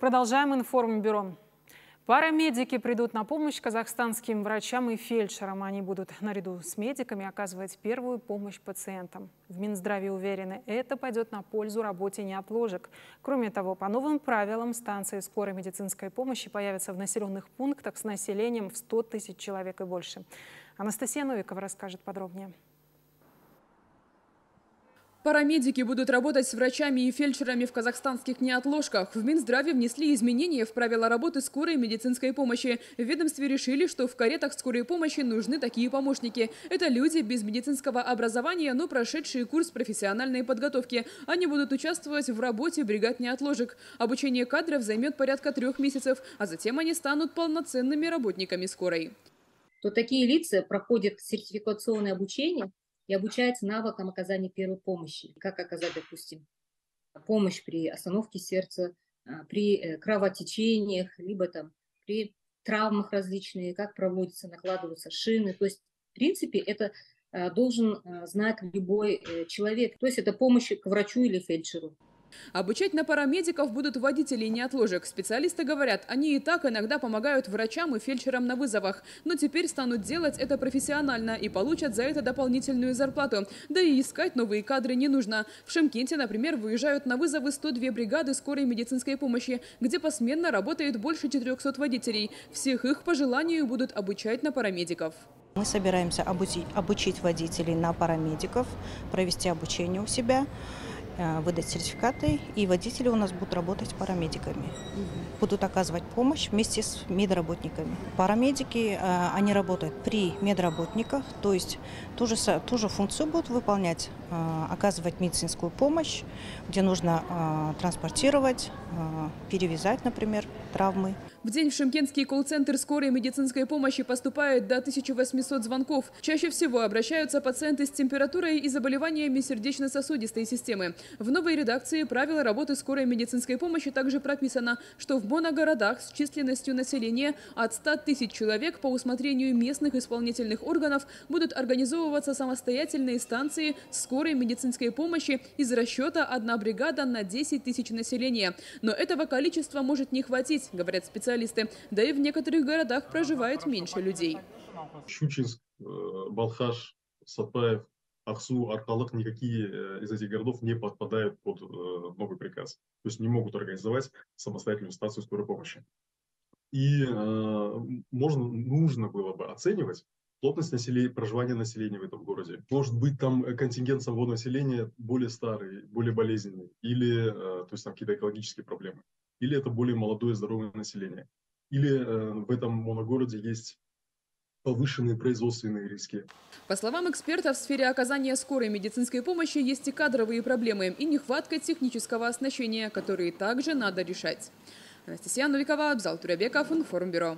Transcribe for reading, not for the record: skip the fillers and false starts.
Продолжаем информбюро. Парамедики придут на помощь казахстанским врачам и фельдшерам. Они будут наряду с медиками оказывать первую помощь пациентам. В Минздраве уверены, это пойдет на пользу работе неотложек. Кроме того, по новым правилам станции скорой медицинской помощи появятся в населенных пунктах с населением в 100 тысяч человек и больше. Анастасия Новикова расскажет подробнее. Парамедики будут работать с врачами и фельдшерами в казахстанских неотложках. В Минздраве внесли изменения в правила работы скорой медицинской помощи. В ведомстве решили, что в каретах скорой помощи нужны такие помощники. Это люди без медицинского образования, но прошедшие курс профессиональной подготовки. Они будут участвовать в работе бригад неотложек. Обучение кадров займет порядка 3 месяцев, а затем они станут полноценными работниками скорой. То такие лица проходят сертификационное обучение и обучается навыкам оказания первой помощи. Как оказать, допустим, помощь при остановке сердца, при кровотечениях, либо там при травмах различных, как проводятся, накладываются шины. То есть, в принципе, это должен знать любой человек. То есть это помощь к врачу или фельдшеру. Обучать на парамедиков будут водители неотложек. Специалисты говорят, они и так иногда помогают врачам и фельдшерам на вызовах. Но теперь станут делать это профессионально и получат за это дополнительную зарплату. Да и искать новые кадры не нужно. В Шымкенте, например, выезжают на вызовы 102 бригады скорой медицинской помощи, где посменно работает больше 400 водителей. Всех их по желанию будут обучать на парамедиков. Мы собираемся обучить водителей на парамедиков, провести обучение у себя, выдать сертификаты, и водители у нас будут работать парамедиками. Будут оказывать помощь вместе с медработниками. Парамедики, они работают при медработниках, то есть ту же функцию будут выполнять, оказывать медицинскую помощь, где нужно транспортировать, перевязать, например, травмы. В день в шымкентский колл-центр скорой медицинской помощи поступает до 1800 звонков. Чаще всего обращаются пациенты с температурой и заболеваниями сердечно-сосудистой системы. В новой редакции правила работы скорой медицинской помощи также прописано, что в моногородах с численностью населения от 100 тысяч человек по усмотрению местных исполнительных органов будут организовываться самостоятельные станции скорой медицинской помощи из расчета 1 бригада на 10 тысяч населения. Но этого количества может не хватить, говорят специалисты. Да и в некоторых городах проживает меньше людей. Шучинск, Балхаш, Сатпаев, Ахсу, Арталах, никакие из этих городов не подпадают под новый приказ. То есть не могут организовать самостоятельную станцию скорой помощи. И нужно было бы оценивать плотность населения, проживание населения в этом городе. Может быть, там контингент самого населения более старый, более болезненный, или то есть там какие-то экологические проблемы, или это более молодое, здоровое население, или в этом моногороде есть повышенные производственные риски. По словам экспертов, в сфере оказания скорой медицинской помощи есть и кадровые проблемы, и нехватка технического оснащения, которые также надо решать. Анастасия Новикова, Абзал Турабеков, Информбюро.